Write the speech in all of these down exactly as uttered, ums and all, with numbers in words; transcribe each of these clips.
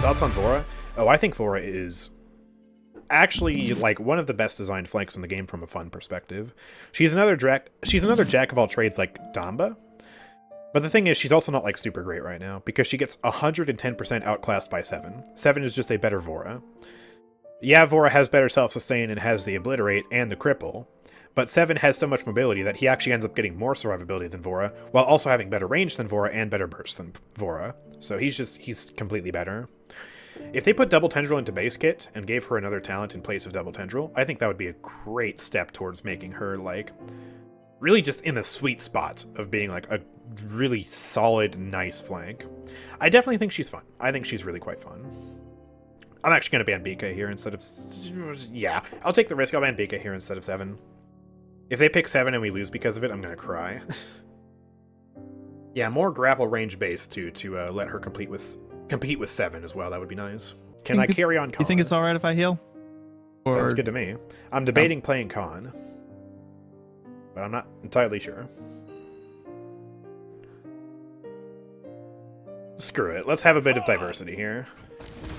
Thoughts on Vora? Oh, I think Vora is actually like one of the best designed flanks in the game from a fun perspective. She's another jack. She's another jack of all trades like Damba. But the thing is, she's also not like super great right now because she gets one hundred ten percent outclassed by Seven. Seven is just a better Vora. Yeah, Vora has better self-sustain and has the Obliterate and the Cripple, but Seven has so much mobility that he actually ends up getting more survivability than Vora, while also having better range than Vora and better burst than Vora. So he's just, he's completely better. If they put Double Tendril into base kit and gave her another talent in place of Double Tendril, I think that would be a great step towards making her, like, really just in the sweet spot of being, like, a really solid, nice flank. I definitely think she's fun. I think she's really quite fun. I'm actually going to ban Bika here instead of... Yeah, I'll take the risk. I'll ban Bika here instead of Seven. If they pick Seven and we lose because of it, I'm going to cry. Yeah, more grapple range base to, to uh, let her complete with, compete with Seven as well. That would be nice. Can I carry on Khan? You think it's alright if I heal? Or... Sounds good to me. I'm debating no. playing Khan, but I'm not entirely sure. Screw it. Let's have a bit of diversity here.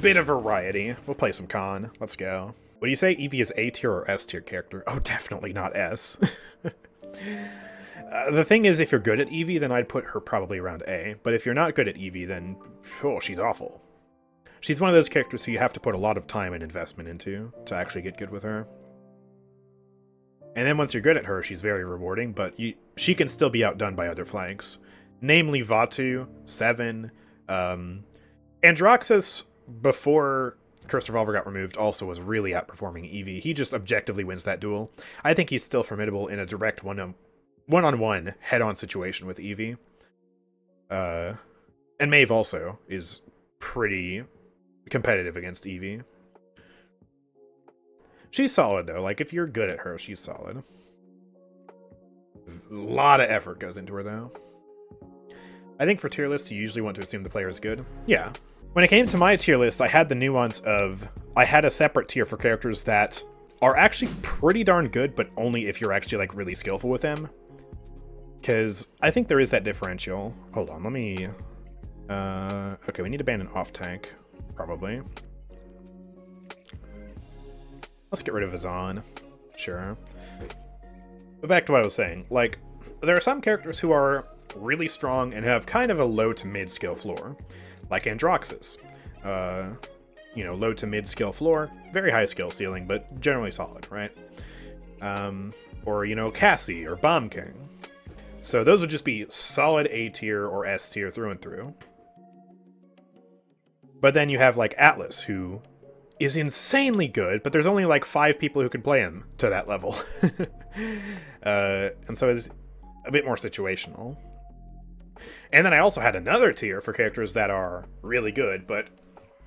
Bit of variety. We'll play some Khan. Let's go. Would you say Evie is A tier or S tier character? Oh, definitely not S. uh, the thing is, if you're good at Evie, then I'd put her probably around A. But if you're not good at Evie, then oh, she's awful. She's one of those characters who you have to put a lot of time and investment into to actually get good with her. And then once you're good at her, she's very rewarding, but you, she can still be outdone by other flanks. Namely Vatu, Seven, um... Androxus, before Curse Revolver got removed, also was really outperforming Evie. He just objectively wins that duel. I think he's still formidable in a direct one-on-one, one on one, head-on situation with Evie. Uh, and Maeve also is pretty competitive against Evie. She's solid, though. Like, if you're good at her, she's solid. A lot of effort goes into her, though. I think for tier lists, you usually want to assume the player is good. Yeah. When it came to my tier list, I had the nuance of... I had a separate tier for characters that are actually pretty darn good, but only if you're actually, like, really skillful with them. Because I think there is that differential. Hold on, let me... Uh, okay, we need to ban an off-tank, probably. Let's get rid of Vazon. Sure. But back to what I was saying. Like, there are some characters who are... really strong and have kind of a low to mid skill floor, like Androxus. Uh, you know, low to mid skill floor, very high skill ceiling, but generally solid, right? Um, or, you know, Cassie or Bomb King. So those would just be solid A tier or S tier through and through. But then you have like Atlas, who is insanely good, but there's only like five people who can play him to that level. uh, and so it's a bit more situational. And then I also had another tier for characters that are really good, but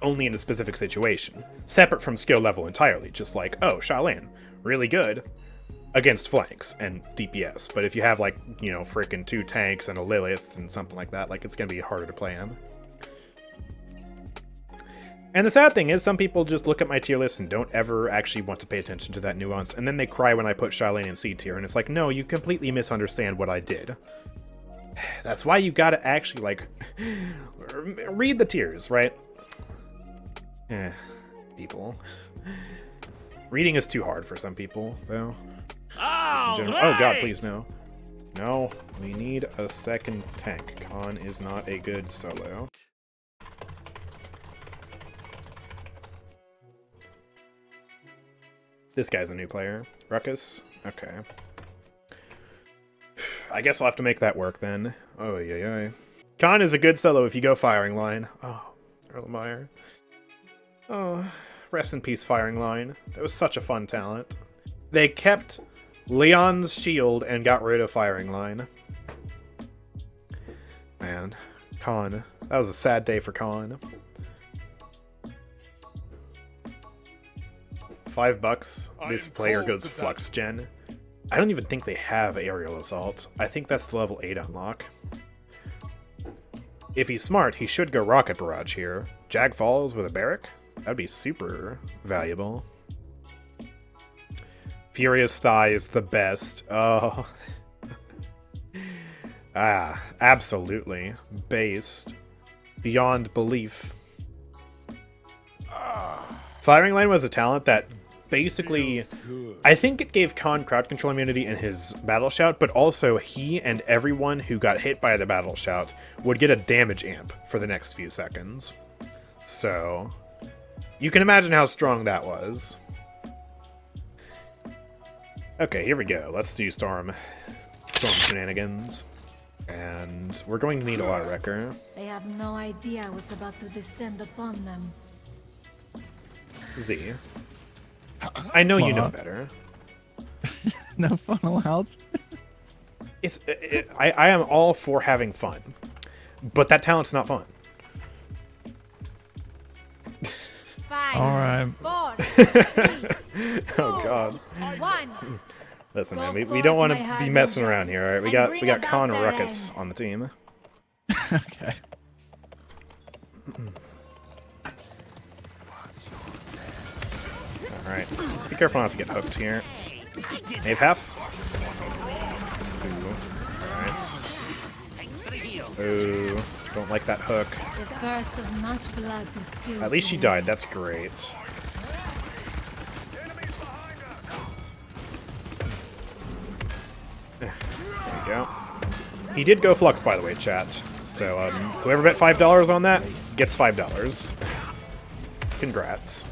only in a specific situation. Separate from skill level entirely. Just like, oh, Shalin, really good against flanks and D P S. But if you have, like, you know, freaking two tanks and a Lilith and something like that, like, it's going to be harder to play him. And the sad thing is, some people just look at my tier list and don't ever actually want to pay attention to that nuance. And then they cry when I put Shylane in C tier, and it's like, no, you completely misunderstand what I did. That's why you gotta actually, like, read the tiers, right? Eh, people. Reading is too hard for some people, though. All right. Oh, God, please, no. No, we need a second tank. Khan is not a good solo. This guy's a new player. Ruckus? Okay. I guess I'll have to make that work then. Oh, yeah, yeah. Khan is a good solo if you go Firing Line. Oh, Erlenmeyer. Oh, rest in peace, Firing Line. That was such a fun talent. They kept Leon's shield and got rid of Firing Line. Man, Khan. That was a sad day for Khan. Five bucks. This player goes Flux Gen. I don't even think they have Aerial Assault. I think that's the level eight unlock. If he's smart, he should go Rocket Barrage here. Jag Falls with a Barrack? That'd be super valuable. Furious Thigh is the best. Oh. Ah, absolutely. Based. Beyond belief. Firing Line was a talent that basically, I think it gave Khan crowd control immunity in his Battle Shout, but also he and everyone who got hit by the Battle Shout would get a damage amp for the next few seconds. So, you can imagine how strong that was. Okay, here we go. Let's do Storm, Storm Shenanigans. And we're going to need a Water Wrecker. They have no idea what's about to descend upon them. Z. I know what? You know better. No fun allowed. It's it, it, I, I am all for having fun, but that talent's not fun. Five, all right. Four, three, two, oh God. One. Listen, man, we, we don't want to be messing around here. All right, we got we got Khan and Ruckus on the team. Okay. All right, be careful not to get hooked here. Maeve half. Ooh. All right. Ooh, don't like that hook. At least she died. That's great. There we go. He did go Flux, by the way, chat. So um, whoever bet five dollars on that gets five dollars. Congrats.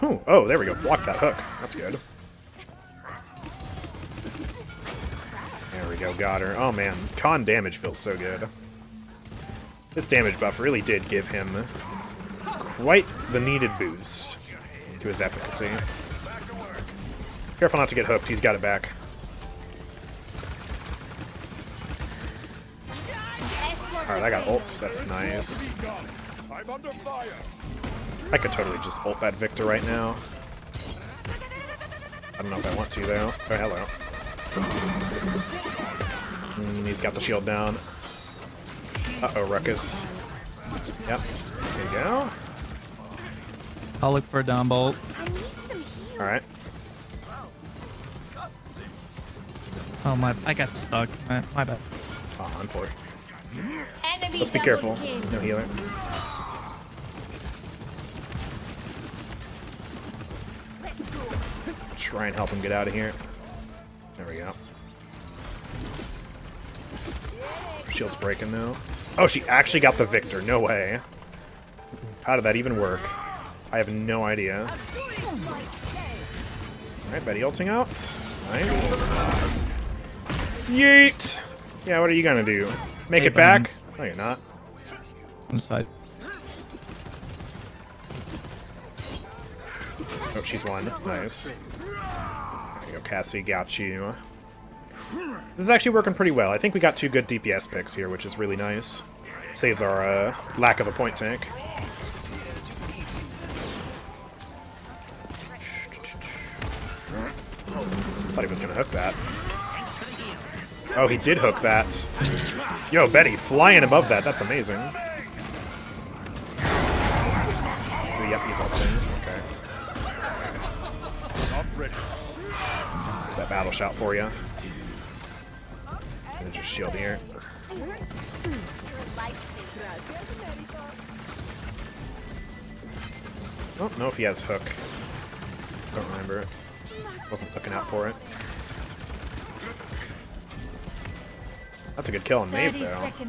Ooh, oh, there we go. Block that hook. That's good. There we go. Got her. Oh, man. Khan damage feels so good. This damage buff really did give him quite the needed boost to his efficacy. Careful not to get hooked. He's got it back. Alright, I got ult. That's nice. I'm under fire. I could totally just ult that Victor right now. I don't know if I want to, though. Oh, hello. Mm, he's got the shield down. Uh-oh, Ruckus. Yep. There you go. I'll look for a down bolt. Alright. Oh, my... I got stuck. My, my bad. Oh, I'm poor. Let's be careful. No healer. Try and help him get out of here. There we go. Shield's breaking though. Oh, she actually got the Victor. No way. How did that even work? I have no idea. Alright, Betty ulting out. Nice. Yeet! Yeah, what are you gonna do? Make it back? No, you're not. I'm sorry. Oh, she's won. Nice. Cassie, got you. This is actually working pretty well. I think we got two good D P S picks here, which is really nice. Saves our uh, lack of a point tank. Thought he was going to hook that. Oh, he did hook that. Yo, Betty, flying above that. That's amazing. Ooh, yep, he's ulting. Okay. That battle shout for you. And just shield here. I don't know if he has hook. Don't remember. Wasn't looking out for it. That's a good kill on Maeve, though. Alright,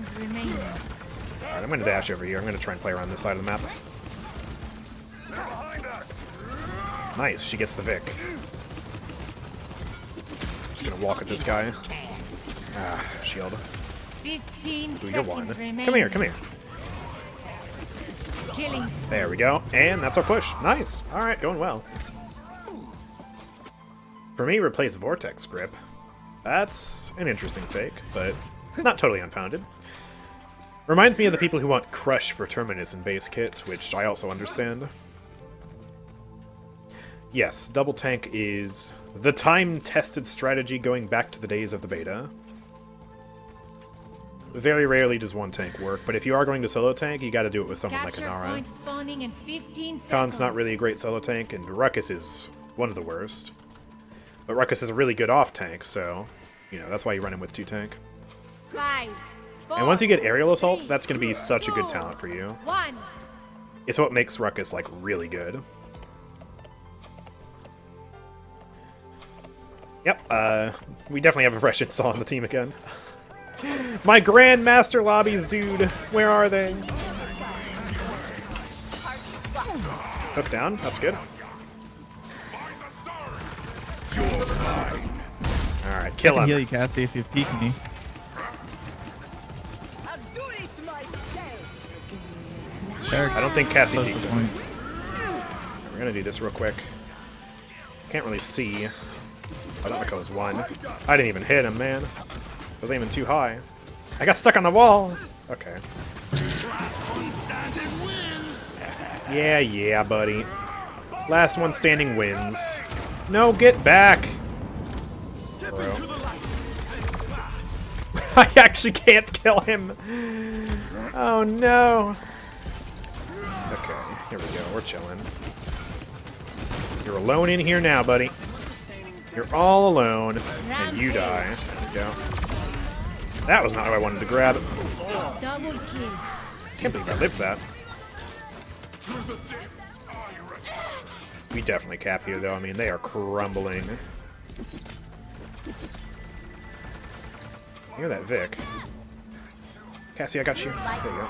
I'm going to dash over here. I'm going to try and play around this side of the map. Nice, she gets the Vic. Just gonna walk at this guy. Ah, shield. Ooh, you're one. Come here, come here. There we go. And that's our push. Nice. Alright, going well. For me, replace Vortex Grip. That's an interesting take, but not totally unfounded. Reminds me of the people who want Crush for Terminus in base kits, which I also understand. Yes, double tank is the time-tested strategy going back to the days of the beta. Very rarely does one tank work, but if you are going to solo tank, you gotta do it with someone Capture like a Nara. Khan's not really a great solo tank, and Ruckus is one of the worst. But Ruckus is a really good off-tank, so, you know, that's why you run him with two-tank. And once you get Aerial Assault, that's gonna be such a good talent for you. It's what makes Ruckus, like, really good. Yep, uh, we definitely have a fresh install on the team again. My Grandmaster lobbies, dude! Where are they? Hook down, that's good. Alright, kill him. I can heal you, Cassie, if you peek me. I don't think Cassie peeked us. We're gonna do this real quick. Can't really see. Oh, that goes one. I didn't even hit him, man. I was aiming too high. I got stuck on the wall! Okay. Yeah, yeah, buddy. Last one standing wins. No, get back! Bro. I actually can't kill him! Oh no! Okay, here we go. We're chilling. You're alone in here now, buddy. You're all alone, and you die. There we go. That was not what I wanted to grab. Can't believe I lived that. We definitely cap here, though. I mean, they are crumbling. Hear that, Vic? Cassie, I got you. There you go.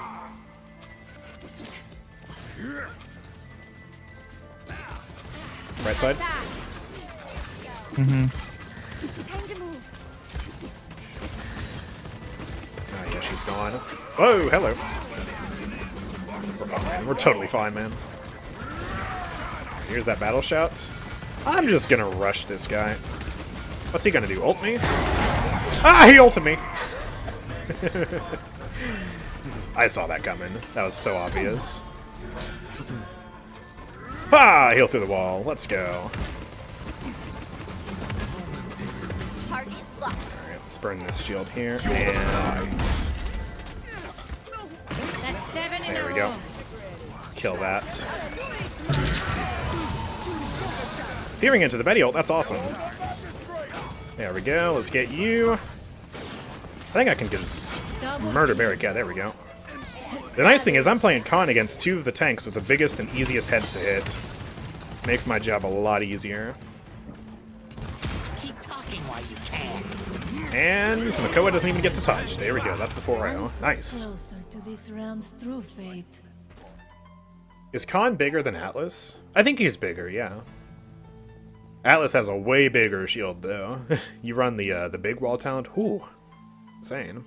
Right side? Mm-hmm. Oh, yeah, she's gone. Whoa, hello. We're fine. We're totally fine, man. Here's that battle shout. I'm just gonna rush this guy. What's he gonna do? Ult me? Ah, he ulted me! I saw that coming. That was so obvious. Ha! Heal through the wall. Let's go. Alright, let's burn this shield here. And... there we go. Kill that. Peering into the Betty ult. That's awesome. There we go. Let's get you. I think I can just murder Barrick. Yeah, there we go. The nice thing is I'm playing Khan against two of the tanks with the biggest and easiest heads to hit. Makes my job a lot easier. Keep talking while you can. And Makoa doesn't even get to touch. There we go. That's the four oh. Nice. Closer to this realm's true fate. Is Khan bigger than Atlas? I think he's bigger, yeah. Atlas has a way bigger shield, though. You run the uh, the big wall talent. Ooh. Insane.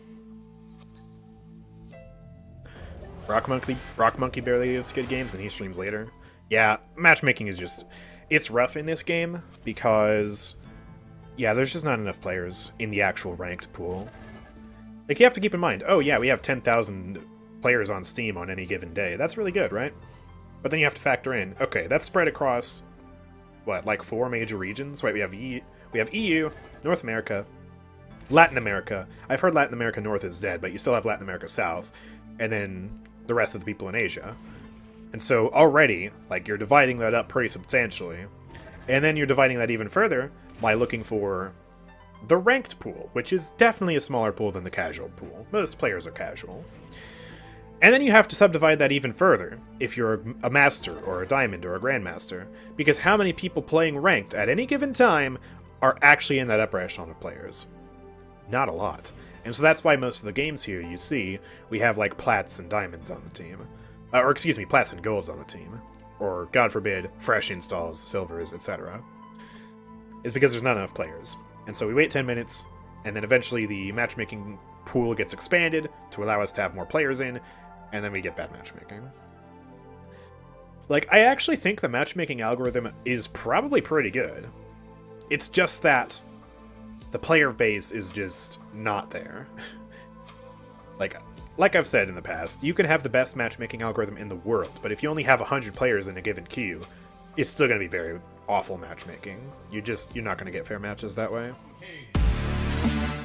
Rock Monkey, Rock Monkey barely gets good games, and he streams later. Yeah, matchmaking is just... it's rough in this game, because... yeah, there's just not enough players in the actual ranked pool. Like, you have to keep in mind, oh yeah, we have ten thousand players on Steam on any given day. That's really good, right? But then you have to factor in, okay, that's spread across, what, like four major regions? Right, we have, e we have E U, North America, Latin America. I've heard Latin America North is dead, but you still have Latin America South, and then the rest of the people in Asia. And so already, like, you're dividing that up pretty substantially. And then you're dividing that even further by looking for the ranked pool, which is definitely a smaller pool than the casual pool. Most players are casual. And then you have to subdivide that even further if you're a master or a diamond or a grandmaster, because how many people playing ranked at any given time are actually in that upper echelon of players? Not a lot. And so that's why most of the games here, you see, we have, like, plats and diamonds on the team. Uh, or, excuse me, plats and golds on the team. Or, God forbid, fresh installs, silvers, et cetera. It's because there's not enough players. And so we wait ten minutes, and then eventually the matchmaking pool gets expanded to allow us to have more players in, and then we get bad matchmaking. Like, I actually think the matchmaking algorithm is probably pretty good. It's just that... the player base is just not there. like like I've said in the past, you can have the best matchmaking algorithm in the world, but if you only have one hundred players in a given queue, it's still going to be very awful matchmaking. You just, you're not going to get fair matches that way. Okay.